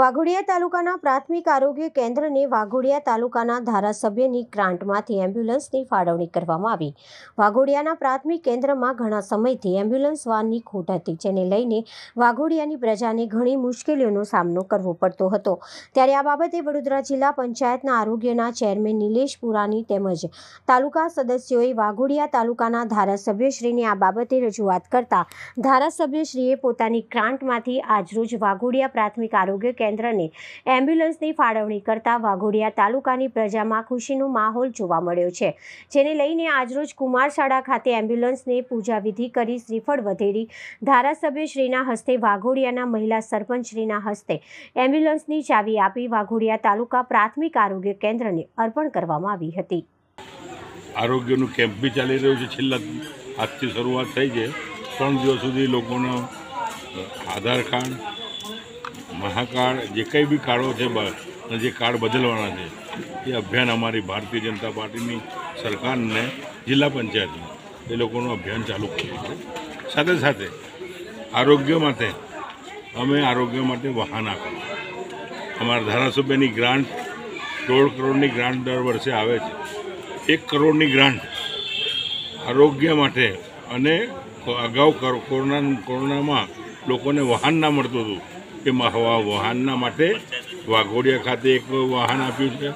વાઘોડિયા તાલુકાના પ્રાથમિક આરોગ્ય કેન્દ્રને વાઘોડિયા તાલુકાના ધારાસભ્યની ગ્રાન્ટમાંથી એમ્બ્યુલન્સની ફાળવણી કરવામાં આવી. વાઘોડિયાના પ્રાથમિક કેન્દ્રમાં ઘણા સમયથી એમ્બ્યુલન્સ વાનની ખોટ હતી, જેને લઈને વાઘોડિયાની પ્રજાને ઘણી મુશ્કેલીઓનો સામનો કરવો પડતો હતો. ત્યારે આ બાબતે વડોદરા જિલ્લા પંચાયતના આરોગ્યના ચેરમેન નિલેશ પુરાણી તેમજ તાલુકા સદસ્યોએ વાઘોડિયા તાલુકાના ધારાસભ્યશ્રીને આ બાબતે રજૂઆત કરતા ધારાસભ્યશ્રીએ પોતાની ગ્રાન્ટમાંથી આજરોજ વાઘોડિયા પ્રાથમિક આરોગ્ય केंद्र ने एम्ब्युलन्स की फाळवणी करता वाघोड़िया तालुका की प्रजा में खुशी नो माहौल जोवा मळ्यो छे, जेने लईने आजरोज कुमारशाड़ा खाते एम्ब्युलन्स ने पूजा विधि करी श्रीफळ वधेरी धारासभ्यश्रीना हस्ते वाघोड़ियाना महिला सरपंचश्रीना हस्ते एम्ब्युलन्स की चावी आपी वाघोड़िया तालुका प्राथमिक आरोग्य केन्द्र ने अर्पण करवामां आवी हती। आरोग्यनो केम्प भी चाली रह्यो छे, छेल्ला आजथी शरूआत थई छे। 3 दिवस सुधी लोकोनो आधार कार्ड महाकार्ड जे कई भी कार्डों से जे कार्ड बदलवाना है, ये अभियान हमारी भारतीय जनता पार्टी की सरकार ने जिला पंचायत में ये लोगों ने अभियान चालू करो। साथ साथ आरोग्य माटे अमे आरोग्य माटे वाहन आप अमरा धारासभ्यनी ग्रांट 1.5 करोड़ ग्रांट दर वर्षे आवे छे। 1 करोड़ ग्रांट आरोग्य माटे अने अगाऊ कोरोना में लोगों ने वाहन ना मळतुं हतुं कि वाहनना माटे वाघोड़िया खाते एक वाहन आप्युं छे,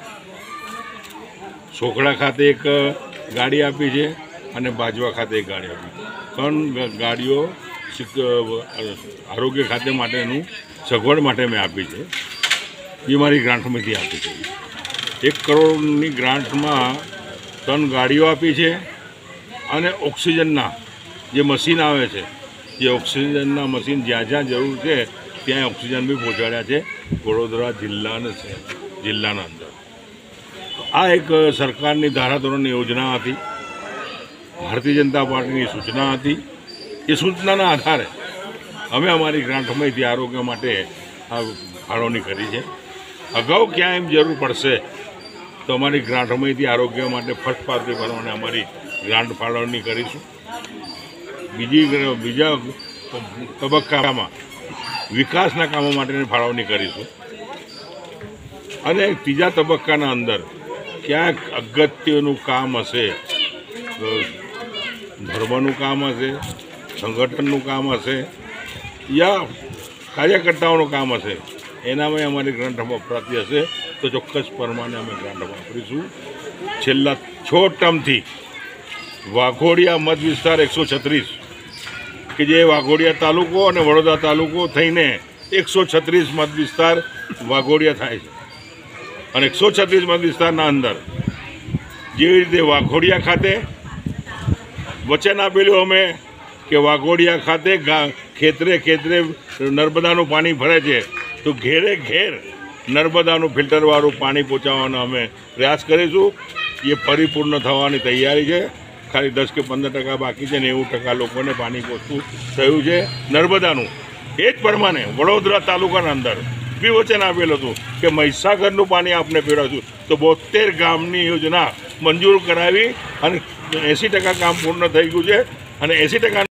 सोखड़ा खाते एक गाड़ी आपी है और बाजवा खाते एक गाड़ी आपी। 3 गाड़ियों आरोग्य खाते माटेनु सगवड़ माटे मैं आपी है, ये मारी ग्रांट में थी आपी है। 1 करोड़ ग्रांट में 3 गाड़ियों आपी है और ऑक्सीजनना जे मशीन आवे छे, ये ऑक्सीजनना मशीन ज्यादा जरूर है त्या ऑक्सीजन भी पहुँचाड़ा है वडोदरा जिला जिला अंदर। आ एक सरकार की धाराधोरण योजना थी, भारतीय जनता पार्टी की सूचना थी। ये सूचना आधार अमे अमरी ग्रांट में आरोग्य माटे आ फाळवणी करी है। अगाऊ क्या एम जरूर पड़ से तो अमरी ग्रांट में आरोग्य माटे फर्स्ट पार्टी प्रमाणे अमरी ग्रांट फाळवणी करीशुं। बीजा तबक्का में विकासना कामों माटेनी फाळवणी करीशुं अने तीजा तबक्काना अंदर क्या अगत्यनुं काम हशे, धर्मनुं काम हशे, संगठननुं काम हशे या कार्यकर्ताओनुं काम हशे, एनामां अमारी ग्रांट वपराती हशे तो चोक्कस प्रमाणे अमे ग्रांट वापरीशुं। छेल्ला 6 टर्मथी वाघोड़िया मत विस्तार 136 कि जे वाघोड़िया तालुको और वडोदरा तालुको थईने 136 मत विस्तार वाघोड़िया थाय छे अने 136 मत विस्तारना अंदर जेवी रीते वाघोड़िया खाते वचन आपेलुं अमे कि वाघोड़िया खाते खेतरे खेतरे नर्मदानुं पाणी भरे छे तो घेरे घेर नर्मदानुं फिल्टरवाळुं पाणी पहोंचाडवानो अमे प्रयास करीशुं। ये परिपूर्ण थवानी तैयारी छे, खाली 10 के 15% बाकी है, 90% लोगों ने पानी पहुँचू थयु छे। नर्मदानू ए ज प्रमाणे वडोदरा तालुका अंदर बी वचन आपेलुं हतुं कि महिसागरनुं पानी आपने पीवड़ाशुं तो 72 गामनी योजना मंजूर करावी अने 80% काम पूर्ण थई गयुं छे अने 80%